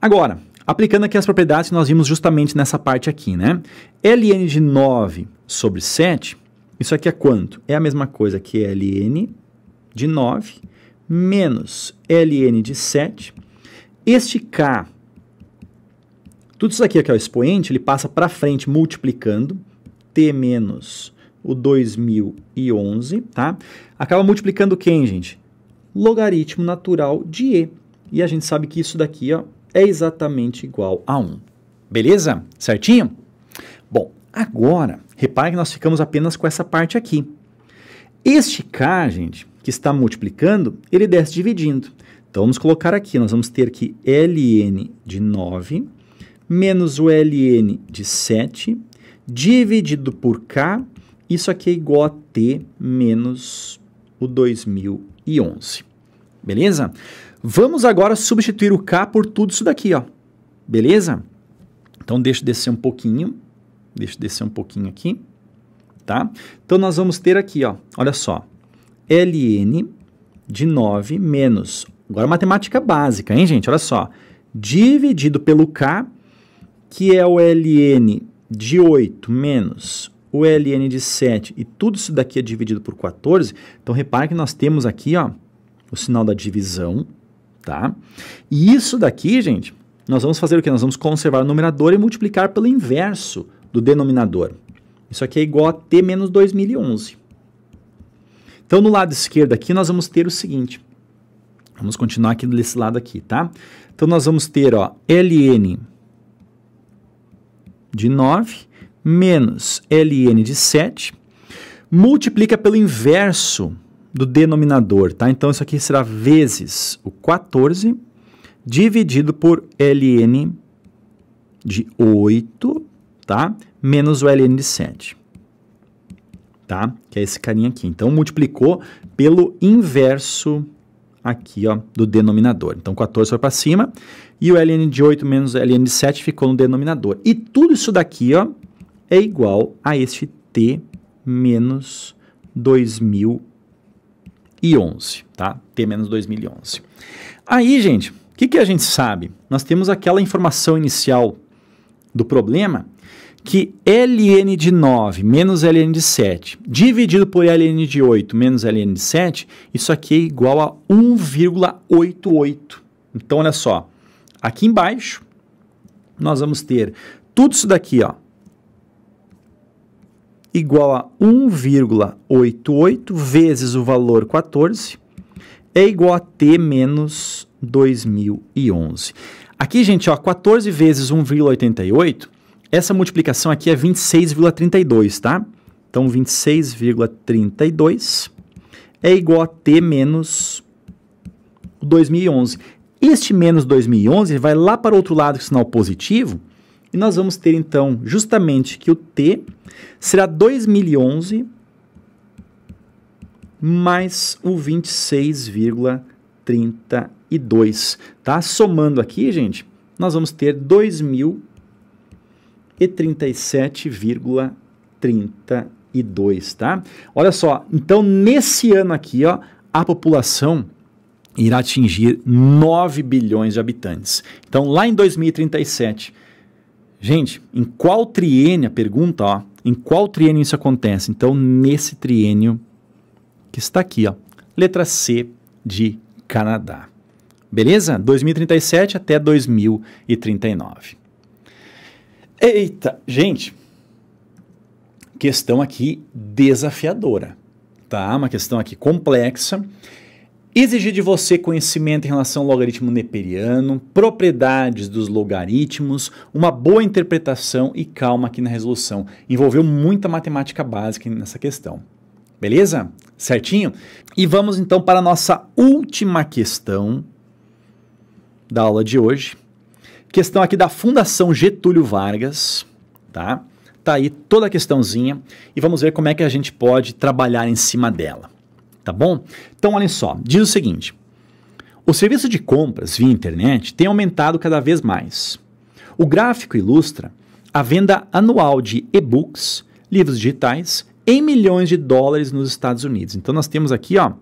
Agora, aplicando aqui as propriedades que nós vimos justamente nessa parte aqui, né? Ln de nove sobre sete, isso aqui é quanto? É a mesma coisa que ln de nove menos ln de sete. Este k, tudo isso aqui que é o expoente, ele passa para frente multiplicando, t menos o dois mil e onze, tá? Acaba multiplicando quem, gente? Logaritmo natural de e. E a gente sabe que isso daqui, ó, é exatamente igual a um. Beleza? Certinho? Bom, agora, repare que nós ficamos apenas com essa parte aqui. Este k, gente, que está multiplicando, ele desce dividindo. Então, vamos colocar aqui, nós vamos ter aqui ln de nove menos o ln de sete dividido por k, isso aqui é igual a t menos o dois mil e onze, beleza? Vamos agora substituir o k por tudo isso daqui, ó, beleza? Então, deixa eu descer um pouquinho, deixa eu descer um pouquinho aqui, tá? Então, nós vamos ter aqui, ó, olha só, ln de nove menos... Agora, matemática básica, hein, gente? Olha só. Dividido pelo K, que é o ln de oito menos o ln de sete, e tudo isso daqui é dividido por quatorze. Então, repare que nós temos aqui, ó, o sinal da divisão, tá? E isso daqui, gente, nós vamos fazer o quê? Nós vamos conservar o numerador e multiplicar pelo inverso do denominador. Isso aqui é igual a T menos dois mil e onze. Então, no lado esquerdo aqui, nós vamos ter o seguinte... Vamos continuar aqui desse lado aqui, tá? Então, nós vamos ter, ó, ln de nove menos ln de sete, multiplica pelo inverso do denominador, tá? Então, isso aqui será vezes o quatorze, dividido por ln de oito, tá? Menos o ln de sete, tá? Que é esse carinha aqui. Então, multiplicou pelo inverso aqui, ó, do denominador. Então, quatorze foi para cima e o ln de oito menos ln de sete ficou no denominador. E tudo isso daqui, ó, é igual a este t menos dois mil e onze, tá? T menos dois mil e onze. Aí, gente, o que, que a gente sabe? Nós temos aquela informação inicial do problema que ln de nove menos ln de sete dividido por ln de oito menos ln de sete, isso aqui é igual a um vírgula oitenta e oito. Então, olha só, aqui embaixo nós vamos ter tudo isso daqui, ó, igual a um vírgula oitenta e oito vezes o valor quatorze é igual a t menos dois mil e onze. Aqui, gente, ó, quatorze vezes um vírgula oitenta e oito, essa multiplicação aqui é vinte e seis vírgula trinta e dois, tá? Então, vinte e seis vírgula trinta e dois é igual a t menos dois mil e onze. Este menos dois mil e onze vai lá para o outro lado com sinal positivo e nós vamos ter, então, justamente que o t será dois mil e onze mais o vinte e seis vírgula trinta e dois, tá? Somando aqui, gente, nós vamos ter dois mil e onze e trinta e sete vírgula trinta e dois, tá? Olha só, então nesse ano aqui, ó, a população irá atingir nove bilhões de habitantes. Então, lá em dois mil e trinta e sete, gente, em qual triênio, a pergunta, ó, em qual triênio isso acontece? Então, nesse triênio que está aqui, ó, letra C de Canadá. Beleza? dois mil e trinta e sete até dois mil e trinta e nove. Eita, gente, questão aqui desafiadora, tá? Uma questão aqui complexa Exigir de você conhecimento em relação ao logaritmo neperiano, propriedades dos logaritmos, uma boa interpretação e calma aqui na resolução. Envolveu muita matemática básica nessa questão. Beleza? Certinho? E vamos então para a nossa última questão da aula de hoje. Questão aqui da Fundação Getúlio Vargas, tá? Tá aí toda a questãozinha e vamos ver como é que a gente pode trabalhar em cima dela. Tá bom? Então, olha só, diz o seguinte, o serviço de compras via internet tem aumentado cada vez mais. O gráfico ilustra a venda anual de e-books, livros digitais, em milhões de dólares nos Estados Unidos. Então, nós temos aqui, ó,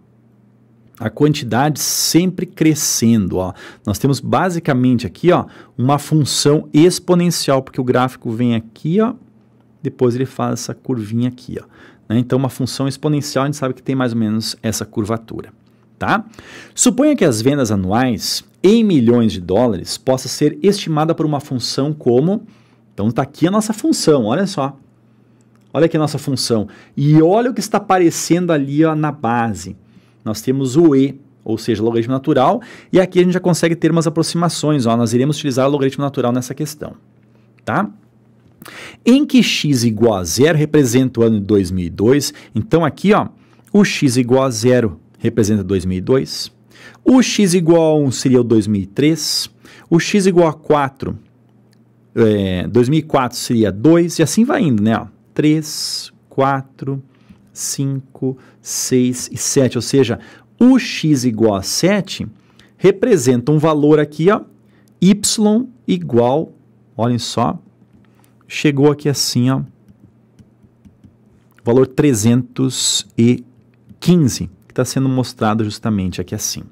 a quantidade sempre crescendo, ó. Nós temos basicamente aqui, ó, uma função exponencial, porque o gráfico vem aqui, ó, depois ele faz essa curvinha aqui, ó. Então, uma função exponencial, a gente sabe que tem mais ou menos essa curvatura, tá? Suponha que as vendas anuais em milhões de dólares possa ser estimada por uma função como... Então, está aqui a nossa função, olha só. Olha aqui a nossa função. E olha o que está aparecendo ali, ó, na base. Nós temos o E, ou seja, logaritmo natural, e aqui a gente já consegue ter umas aproximações, ó. Nós iremos utilizar o logaritmo natural nessa questão, tá? Em que x igual a zero representa o ano de dois mil e dois, então aqui, ó, o x igual a zero representa dois mil e dois, o x igual a um seria o dois mil e três, o x igual a quatro, é, dois mil e quatro seria dois, e assim vai indo, né? Ó, três, quatro, cinco, seis e sete, ou seja, o x igual a sete representa um valor aqui, ó, y igual, olhem só, chegou aqui assim, ó, valor trezentos e quinze, que está sendo mostrado justamente aqui assim,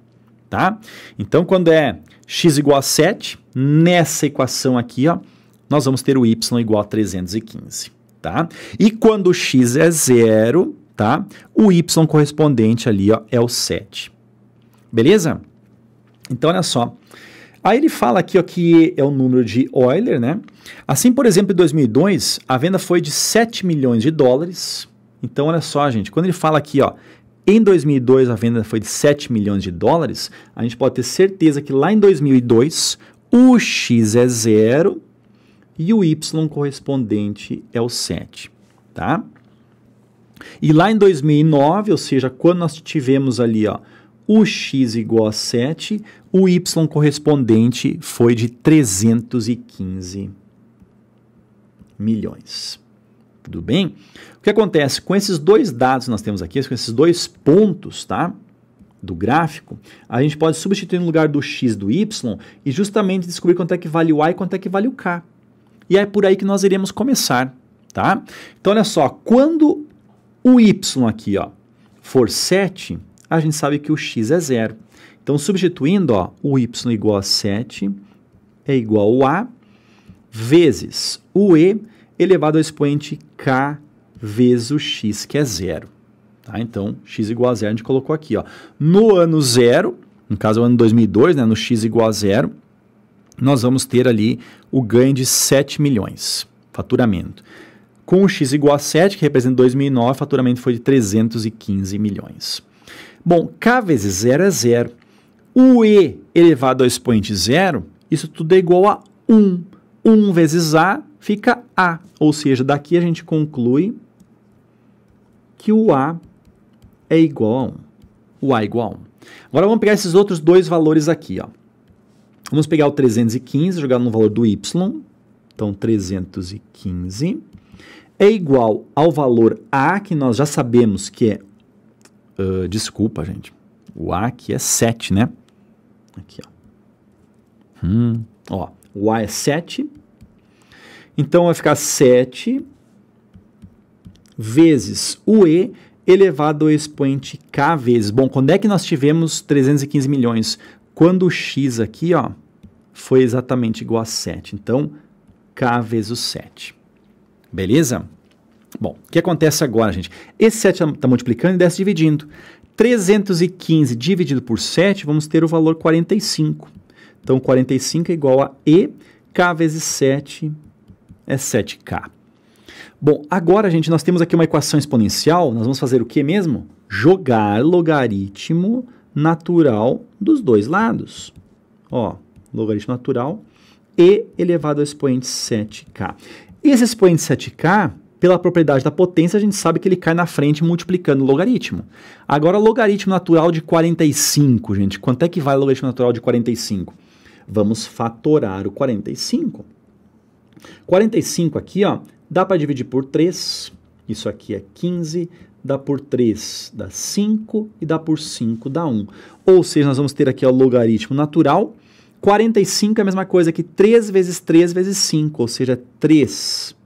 tá? Então, quando é x igual a sete, nessa equação aqui, ó, nós vamos ter o y igual a trezentos e quinze, tá? E quando o x é zero, tá? O y correspondente ali, ó, é o sete, beleza? Então, olha só. Aí ele fala aqui, ó, que é o número de Euler, né? Assim, por exemplo, em dois mil e dois, a venda foi de sete milhões de dólares. Então, olha só, gente, quando ele fala aqui, ó, em dois mil e dois a venda foi de sete milhões de dólares, a gente pode ter certeza que lá em dois mil e dois o x é zero e o y correspondente é o sete, tá? E lá em dois mil e nove, ou seja, quando nós tivemos ali, ó, o x igual a sete, o y correspondente foi de trezentos e quinze milhões. Tudo bem? O que acontece? Com esses dois dados que nós temos aqui, com esses dois pontos, tá? Do gráfico, a gente pode substituir no lugar do x do y e justamente descobrir quanto é que vale o a e quanto é que vale o k. E é por aí que nós iremos começar, tá? Então, olha só, quando o y aqui, ó, for sete... a gente sabe que o x é zero. Então, substituindo, ó, o y igual a sete é igual a a vezes o e elevado ao expoente k vezes o x, que é zero. Tá? Então, x igual a zero, a gente colocou aqui. Ó. No ano zero, no caso, o ano dois mil e dois, né, no x igual a zero, nós vamos ter ali o ganho de sete milhões, faturamento. Com o x igual a sete, que representa dois mil e nove, o faturamento foi de trezentos e quinze milhões. Bom, k vezes zero é zero. O e elevado ao expoente zero, isso tudo é igual a um. um vezes a fica a. Ou seja, daqui a gente conclui que o a é igual a um. O a é igual a um. Agora vamos pegar esses outros dois valores aqui, ó. Vamos pegar o trezentos e quinze, jogar no valor do y. Então, trezentos e quinze é igual ao valor a, que nós já sabemos que é... Uh, desculpa, gente. O A aqui é sete, né? Aqui, ó. Hum, ó. O A é sete. Então, vai ficar sete vezes o E elevado ao expoente K vezes... Bom, quando é que nós tivemos trezentos e quinze milhões? Quando o X aqui, ó, foi exatamente igual a sete. Então, K vezes o sete. Beleza? Bom, o que acontece agora, gente? Esse sete está multiplicando e desce dividindo. trezentos e quinze dividido por sete, vamos ter o valor quarenta e cinco. Então, quarenta e cinco é igual a E, K vezes sete é sete K. Bom, agora, gente, nós temos aqui uma equação exponencial. Nós vamos fazer o que mesmo? Jogar logaritmo natural dos dois lados. Ó, logaritmo natural e elevado ao expoente sete k. Esse expoente sete k, pela propriedade da potência, a gente sabe que ele cai na frente multiplicando o logaritmo. Agora, logaritmo natural de quarenta e cinco, gente. Quanto é que vale o logaritmo natural de quarenta e cinco? Vamos fatorar o quarenta e cinco. quarenta e cinco aqui, ó, dá para dividir por três. Isso aqui é quinze. Dá por três, dá cinco. E dá por cinco, dá um. Ou seja, nós vamos ter aqui o logaritmo natural. quarenta e cinco é a mesma coisa que três vezes três vezes cinco, ou seja, três.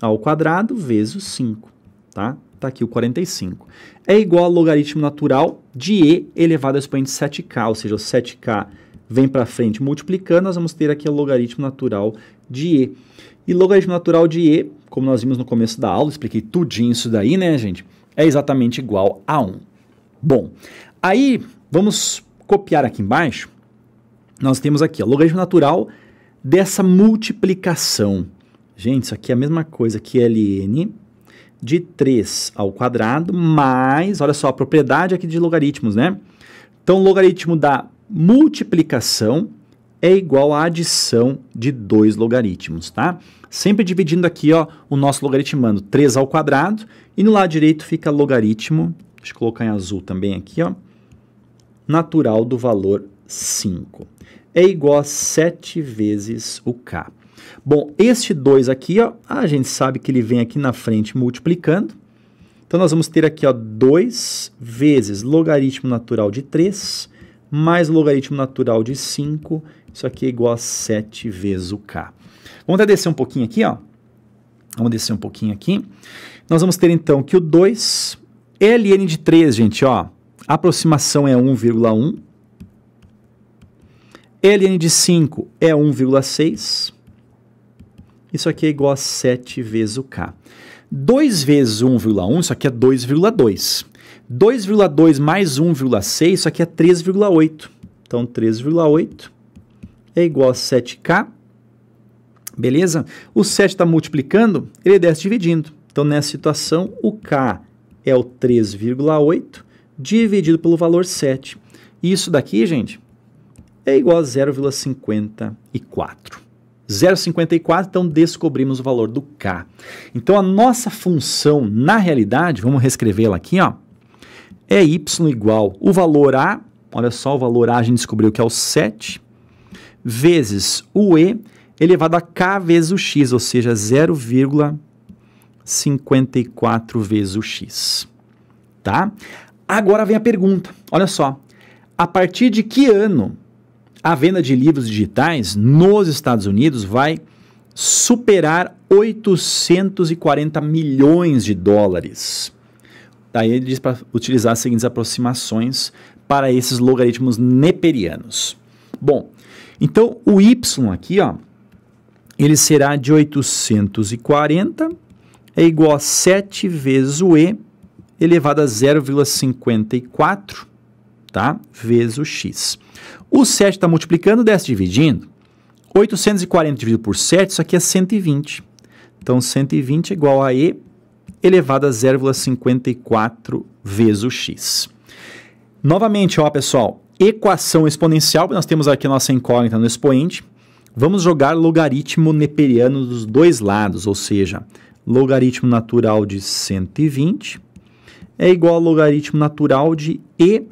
Ao quadrado vezes o cinco, tá? Tá aqui o quarenta e cinco. É igual ao logaritmo natural de e elevado ao expoente sete k, ou seja, o sete k vem para frente multiplicando, nós vamos ter aqui o logaritmo natural de e. E logaritmo natural de e, como nós vimos no começo da aula, expliquei tudinho isso daí, né, gente? É exatamente igual a um. Bom, aí vamos copiar aqui embaixo. Nós temos aqui o logaritmo natural dessa multiplicação. Gente, isso aqui é a mesma coisa que ln de três ao quadrado mais, olha só, a propriedade aqui de logaritmos, né? Então, o logaritmo da multiplicação é igual à adição de dois logaritmos, tá? Sempre dividindo aqui, ó, o nosso logaritmando, três ao quadrado, e no lado direito fica logaritmo, deixa eu colocar em azul também aqui, ó, natural do valor cinco. É igual a sete vezes o k. Bom, este dois aqui, ó, a gente sabe que ele vem aqui na frente multiplicando. Então, nós vamos ter aqui, ó, dois vezes logaritmo natural de três, mais logaritmo natural de cinco. Isso aqui é igual a sete vezes o k. Vamos até descer um pouquinho aqui, ó. Vamos descer um pouquinho aqui. Nós vamos ter, então, que o dois, ln de três, gente, ó, a aproximação é um vírgula um. ln de cinco é um vírgula seis. Isso aqui é igual a sete vezes o k. dois vezes um vírgula um, isso aqui é dois vírgula dois. dois vírgula dois mais um vírgula seis, isso aqui é três vírgula oito. Então, três vírgula oito é igual a sete k. Beleza? O sete está multiplicando, ele desce dividindo. Então, nessa situação, o k é o três vírgula oito dividido pelo valor sete. E isso daqui, gente, é igual a zero vírgula cinquenta e quatro. zero vírgula cinquenta e quatro, então descobrimos o valor do k. Então, a nossa função, na realidade, vamos reescrevê-la aqui, ó, é y igual o valor a, olha só, o valor a a gente descobriu que é o sete, vezes o e elevado a k vezes o x, ou seja, zero vírgula cinquenta e quatro vezes o x. Tá? Agora vem a pergunta, olha só, a partir de que ano a venda de livros digitais nos Estados Unidos vai superar oitocentos e quarenta milhões de dólares. Daí ele diz para utilizar as seguintes aproximações para esses logaritmos neperianos. Bom, então o y aqui, ó, ele será de oitocentos e quarenta, é igual a sete vezes o e elevado a zero vírgula cinquenta e quatro, tá? Vezes o x. O sete está multiplicando, desce dividindo. oitocentos e quarenta dividido por sete, isso aqui é cento e vinte. Então, cento e vinte é igual a e elevado a zero vírgula cinquenta e quatro vezes o x. Novamente, ó, pessoal, equação exponencial, nós temos aqui a nossa incógnita no expoente. Vamos jogar logaritmo neperiano dos dois lados, ou seja, logaritmo natural de cento e vinte é igual a logaritmo natural de e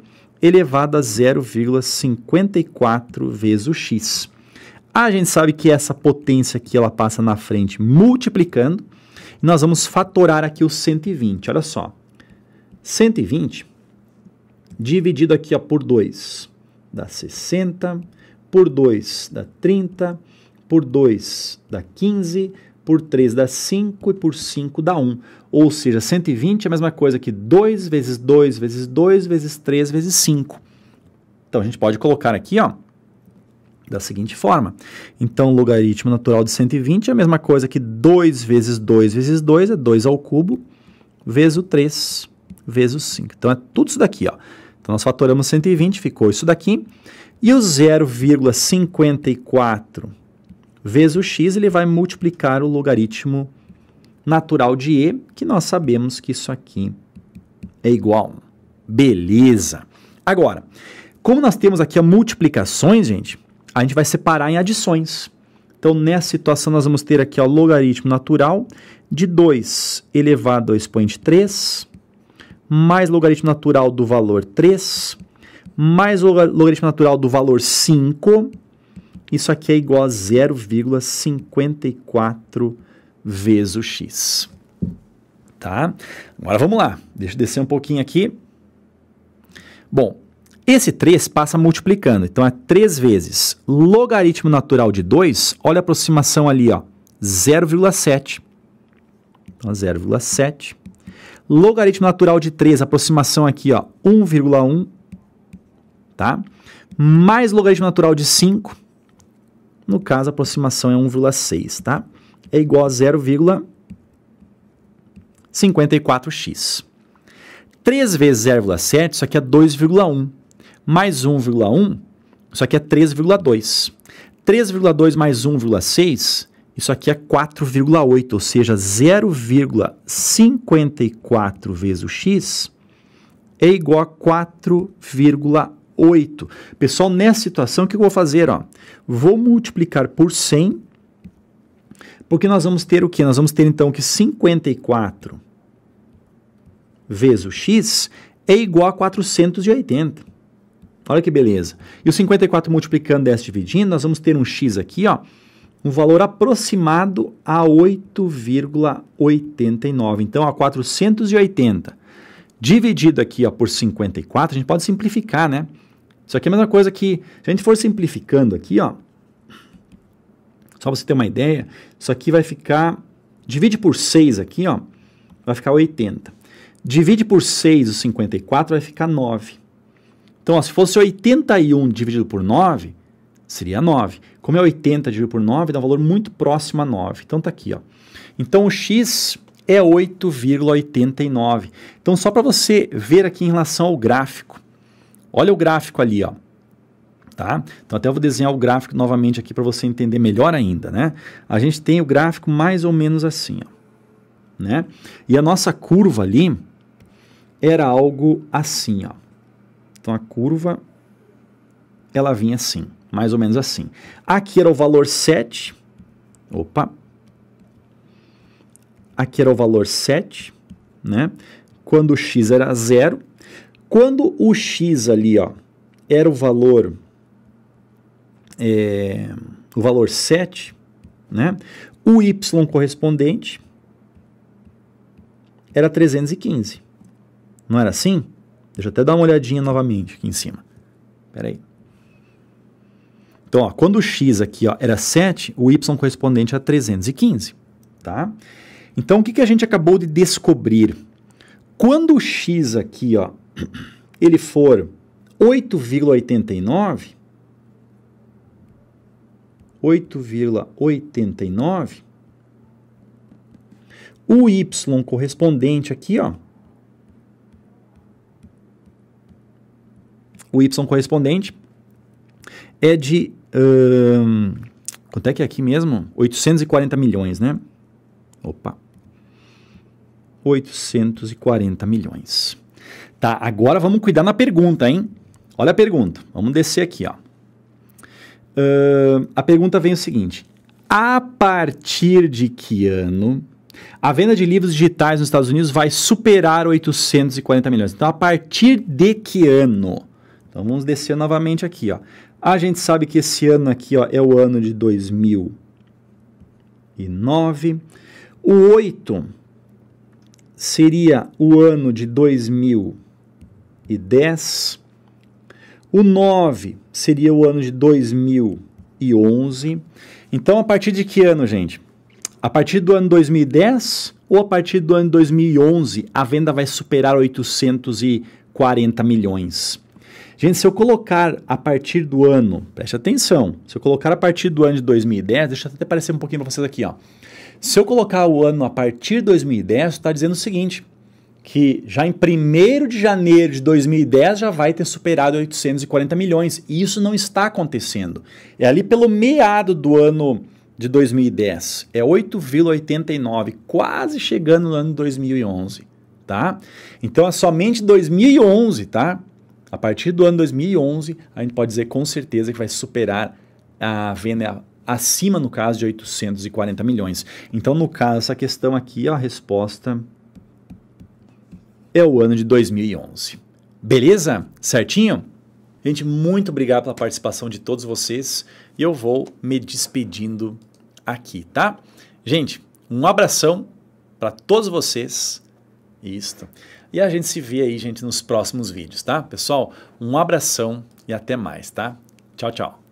elevado a zero vírgula cinquenta e quatro vezes o x. A gente sabe que essa potência aqui, ela passa na frente multiplicando. E nós vamos fatorar aqui o cento e vinte, olha só. cento e vinte dividido aqui, ó, por dois, dá sessenta, por dois dá trinta, por dois dá quinze, por três dá cinco e por cinco dá um. Ou seja, cento e vinte é a mesma coisa que dois vezes dois vezes dois vezes três vezes cinco. Então, a gente pode colocar aqui, ó, da seguinte forma. Então, o logaritmo natural de cento e vinte é a mesma coisa que dois vezes dois vezes dois, é dois ao cubo, vezes o três, vezes o cinco. Então, é tudo isso daqui, ó. Então, nós fatoramos cento e vinte, ficou isso daqui. E o zero vírgula cinquenta e quatro... vezes o x, ele vai multiplicar o logaritmo natural de e, que nós sabemos que isso aqui é igual a um. Beleza! Agora, como nós temos aqui as multiplicações, gente, a gente vai separar em adições. Então, nessa situação, nós vamos ter aqui o logaritmo natural de dois elevado a dois vírgula três, mais logaritmo natural do valor três, mais logaritmo natural do valor cinco. Isso aqui é igual a zero vírgula cinquenta e quatro vezes o x. Tá? Agora vamos lá. Deixa eu descer um pouquinho aqui. Bom, esse três passa multiplicando. Então, é três vezes logaritmo natural de dois. Olha a aproximação ali, ó, zero vírgula sete. Então, zero vírgula sete. Logaritmo natural de três, aproximação aqui, ó, um vírgula um. Tá? Mais logaritmo natural de cinco. No caso, a aproximação é um vírgula seis, tá? É igual a zero vírgula cinquenta e quatro x. três vezes zero vírgula sete, isso aqui é dois vírgula um. Mais um vírgula um, isso aqui é três vírgula dois. três vírgula dois mais um vírgula seis, isso aqui é quatro vírgula oito, ou seja, zero vírgula cinquenta e quatro vezes o x é igual a quatro vírgula oito. Pessoal, nessa situação, o que eu vou fazer? Ó? Vou multiplicar por cem, porque nós vamos ter o quê? Nós vamos ter, então, que cinquenta e quatro vezes o x é igual a quatrocentos e oitenta. Olha que beleza. E o cinquenta e quatro multiplicando dez dividindo, nós vamos ter um x aqui, ó, um valor aproximado a oito vírgula oitenta e nove. Então, a quatrocentos e oitenta dividido aqui, ó, por cinquenta e quatro, a gente pode simplificar, né? Isso aqui é a mesma coisa que, se a gente for simplificando aqui, ó, só para você ter uma ideia, isso aqui vai ficar, divide por seis aqui, ó, vai ficar oitenta. Divide por seis o cinquenta e quatro, vai ficar nove. Então, ó, se fosse oitenta e um dividido por nove, seria nove. Como é oitenta dividido por nove, dá um valor muito próximo a nove. Então, está aqui, ó. Então, o x é oito vírgula oitenta e nove. Então, só para você ver aqui em relação ao gráfico. Olha o gráfico ali, ó, tá? Então, até eu vou desenhar o gráfico novamente aqui para você entender melhor ainda, né? A gente tem o gráfico mais ou menos assim, ó, né? E a nossa curva ali era algo assim, ó. Então, a curva, ela vinha assim, mais ou menos assim. Aqui era o valor sete, opa, aqui era o valor sete, né? Quando o x era zero. Quando o x ali, ó, era o valor, é, o valor sete, né? O y correspondente era trezentos e quinze. Não era assim? Deixa eu até dar uma olhadinha novamente aqui em cima. Espera aí. Então, ó, quando o x aqui, ó, era sete, o y correspondente era trezentos e quinze, tá? Então, o que, que a gente acabou de descobrir? Quando o x aqui, ó, ele for oito vírgula oitenta e nove, oito vírgula oitenta e nove, o y correspondente aqui, ó, o y correspondente é de, hum, quanto é que é aqui mesmo? oitocentos e quarenta milhões, né? Opa, oitocentos e quarenta milhões. Tá, agora vamos cuidar na pergunta, hein? Olha a pergunta. Vamos descer aqui, ó. Uh, a pergunta vem o seguinte. A partir de que ano a venda de livros digitais nos Estados Unidos vai superar oitocentos e quarenta milhões? Então, a partir de que ano? Então, vamos descer novamente aqui, ó. A gente sabe que esse ano aqui, ó, é o ano de dois mil e nove. O oito seria o ano de dois mil e nove. E dez. O nove seria o ano de dois mil e onze. Então, a partir de que ano, gente? A partir do ano dois mil e dez ou a partir do ano dois mil e onze, a venda vai superar oitocentos e quarenta milhões? Gente, se eu colocar a partir do ano, preste atenção, se eu colocar a partir do ano de dois mil e dez, deixa até aparecer um pouquinho para vocês aqui, ó. Se eu colocar o ano a partir de dois mil e dez, está dizendo o seguinte, que já em primeiro de janeiro de dois mil e dez já vai ter superado oitocentos e quarenta milhões. E isso não está acontecendo. É ali pelo meado do ano de dois mil e dez. É oito vírgula oitenta e nove, quase chegando no ano dois mil e onze, tá? Então, é somente dois mil e onze, tá? A partir do ano dois mil e onze, a gente pode dizer com certeza que vai superar a venda acima, no caso, de oitocentos e quarenta milhões. Então, no caso, essa questão aqui, a resposta é o ano de dois mil e onze. Beleza? Certinho? Gente, muito obrigado pela participação de todos vocês e eu vou me despedindo aqui, tá? Gente, um abração para todos vocês. Isto. E a gente se vê aí, gente, nos próximos vídeos, tá? Pessoal, um abração e até mais, tá? Tchau, tchau.